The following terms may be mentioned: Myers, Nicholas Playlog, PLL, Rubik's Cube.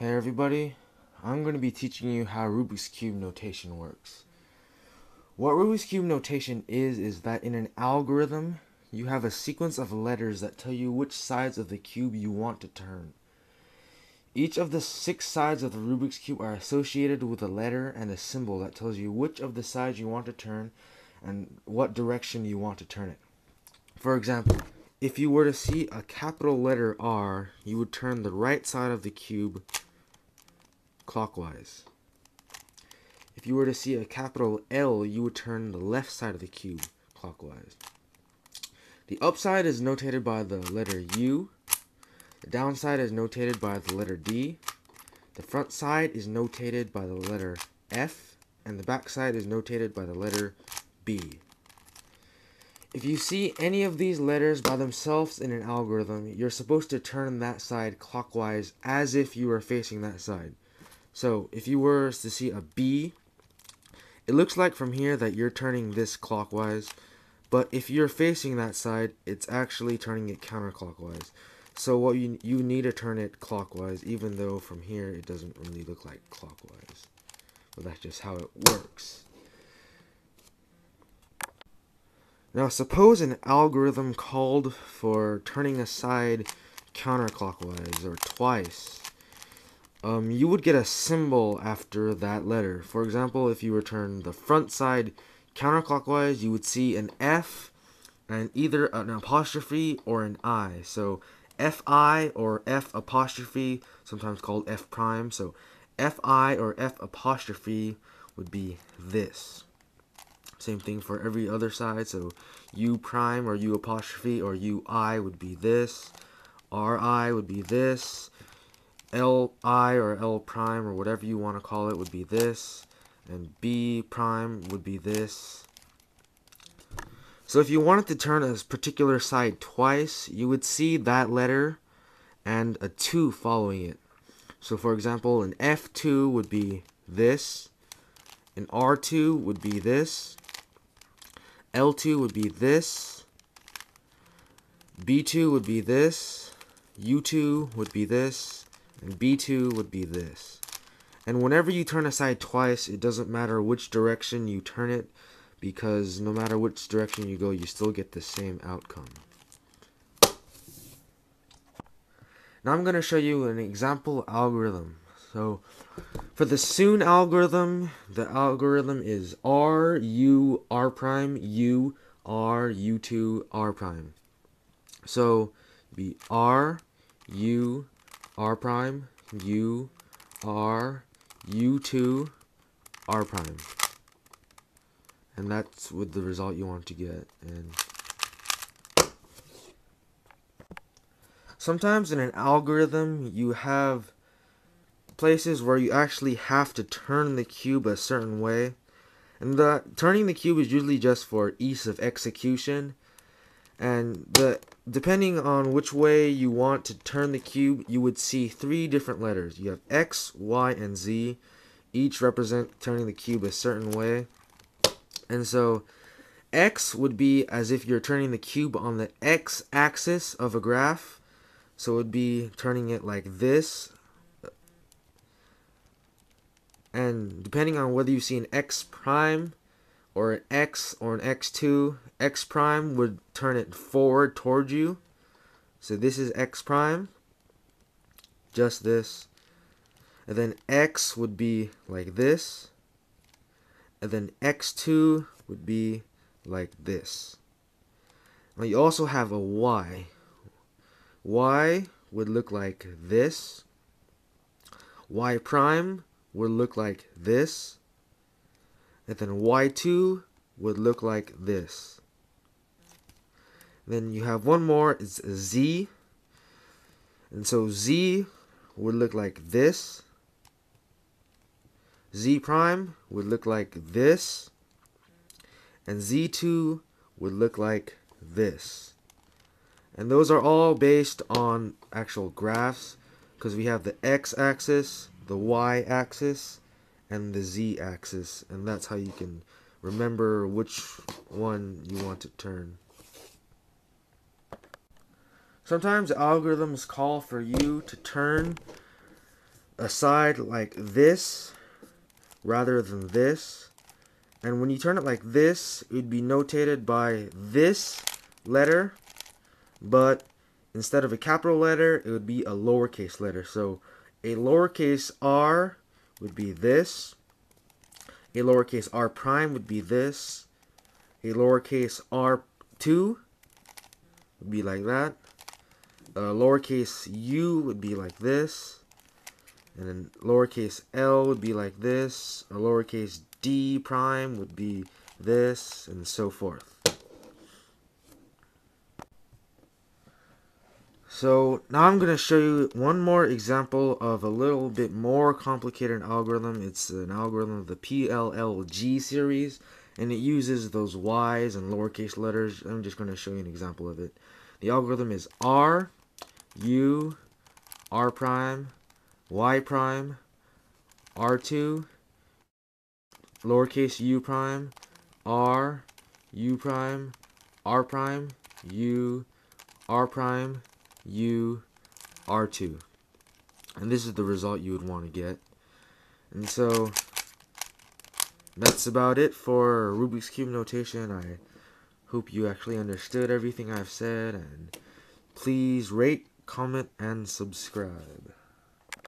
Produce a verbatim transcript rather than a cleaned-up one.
Hey everybody, I'm going to be teaching you how Rubik's Cube notation works. What Rubik's Cube notation is, is that in an algorithm, you have a sequence of letters that tell you which sides of the cube you want to turn. Each of the six sides of the Rubik's Cube are associated with a letter and a symbol that tells you which of the sides you want to turn and what direction you want to turn it. For example, if you were to see a capital letter R, you would turn the right side of the cube clockwise. If you were to see a capital L, you would turn the left side of the cube clockwise. The upside is notated by the letter U, the downside is notated by the letter D, the front side is notated by the letter F, and the back side is notated by the letter B. If you see any of these letters by themselves in an algorithm, you're supposed to turn that side clockwise as if you were facing that side. So if you were to see a B, it looks like from here that you're turning this clockwise, but if you're facing that side, it's actually turning it counterclockwise. So what you, you need to turn it clockwise, even though from here it doesn't really look like clockwise. But that's just how it works. Now suppose an algorithm called for turning a side counterclockwise or twice. Um, you would get a symbol after that letter. For example, if you return the front side counterclockwise, you would see an F and either an apostrophe or an I. So F I or F apostrophe, sometimes called F prime. So F I or F apostrophe would be this. Same thing for every other side. So U prime or U apostrophe or U I would be this. R I would be this. L I or L prime or whatever you want to call it would be this, and B prime would be this. So if you wanted to turn a particular side twice, you would see that letter and a two following it. So for example, an F two would be this, an R two would be this, L two would be this, B two would be this, U two would be this, and B two would be this. And whenever you turn a side twice, it doesn't matter which direction you turn it, because no matter which direction you go, you still get the same outcome. Now I'm going to show you an example algorithm. So for the soon algorithm, the algorithm is R, U, R prime, U, R, U two, R prime. So it'd be R, U, R prime, U, R, U two, R prime. And that's with the result you want to get. And sometimes in an algorithm, you have places where you actually have to turn the cube a certain way. And the turning the cube is usually just for ease of execution. And the depending on which way you want to turn the cube, you would see three different letters. You have X, Y, and Z. Each represent turning the cube a certain way. And so X would be as if you're turning the cube on the X axis of a graph. So it would be turning it like this. And depending on whether you see an X prime or an X or an X two, X prime would turn it forward towards you. So this is X prime, just this. And then X would be like this. And then X two would be like this. Now you also have a Y. Y would look like this. Y prime would look like this. And then Y two would look like this. Then you have one more, it's a Z. And so Z would look like this. Z prime would look like this. And Z two would look like this. And those are all based on actual graphs, because we have the X axis, the Y axis, and the Z axis, and that's how you can remember which one you want to turn. Sometimes algorithms call for you to turn aside like this rather than this. And when you turn it like this, it would be notated by this letter, but instead of a capital letter, it would be a lowercase letter. So a lowercase r would be this, a lowercase r prime would be this, a lowercase r two would be like that, a lowercase u would be like this, and then lowercase l would be like this, a lowercase d prime would be this, and so forth. So now I'm going to show you one more example of a little bit more complicated algorithm. It's an algorithm of the P L L G series, and it uses those y's and lowercase letters. I'm just going to show you an example of it. The algorithm is r, u, r prime, y prime, r two, lowercase u prime, r, u prime, r prime, u, r prime, u, r two. And this is the result you would want to get. And so that's about it for Rubik's Cube notation. I hope you actually understood everything I've said, and please rate, comment, and subscribe.